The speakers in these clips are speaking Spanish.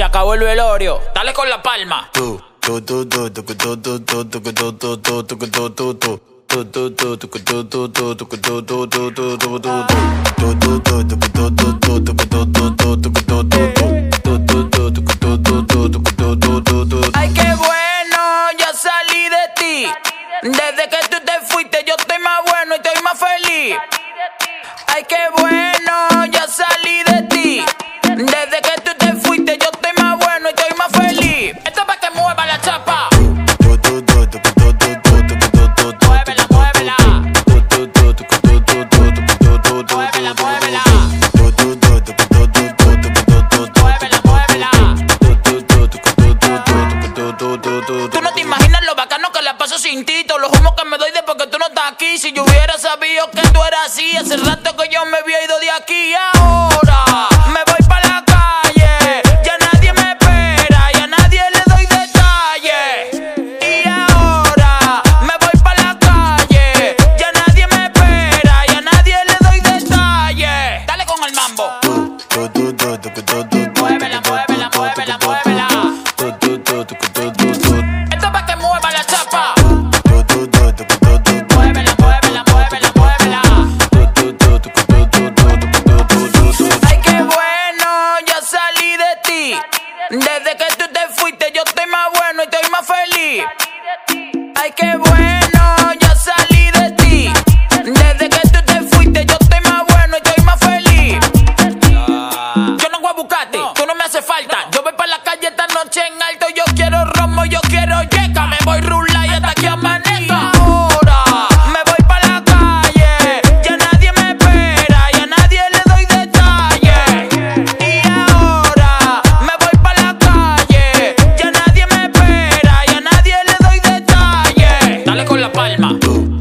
Se acabó el velorio, dale con la palma. Ay, qué bueno, yo salí de ti. Desde que tú te fuiste, yo estoy más bueno y estoy más feliz. Ay, qué bueno, yo salí de ti. Desde que tú te fuiste, yo estoy más bueno y estoy más feliz. Esto es para que mueva la chapa. Muévela, muévela. Muévela, muévela. Muévela, muévela. Tú no te imaginas lo bacano que la paso sin ti. Todos los humos que me doy de porque tú no estás aquí. Si yo hubiera sabido que tú eras así, hace rato que yo me había ido de aquí. Ahora me voy para la calle, ya nadie me espera, ya nadie le doy detalles. Y ahora me voy para la calle, ya nadie me espera, ya nadie le doy detalles. Dale con el mambo. Muévela, muévela, muévela, muévela. Esto es para que mueva la chapa. Muévela, muévela, muévela, muévela. Ay, qué bueno, yo salí de ti. Desde que tú te fuiste, yo estoy más bueno y estoy más feliz. Ay, qué bueno, yo salí de ti. Desde que tú te fuiste, yo estoy más bueno y estoy más feliz. Yo no voy a buscarte, tú no me haces falta. Yo voy para la calle esta noche en alto. Yo quiero romo, yo quiero yeca. Me voy rula y hasta que amanezca. Ahora me voy para la calle, ya nadie me espera, ya nadie le doy detalles. Y ahora me voy para la calle, ya nadie me espera, ya nadie le doy detalles. Dale con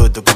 la palma.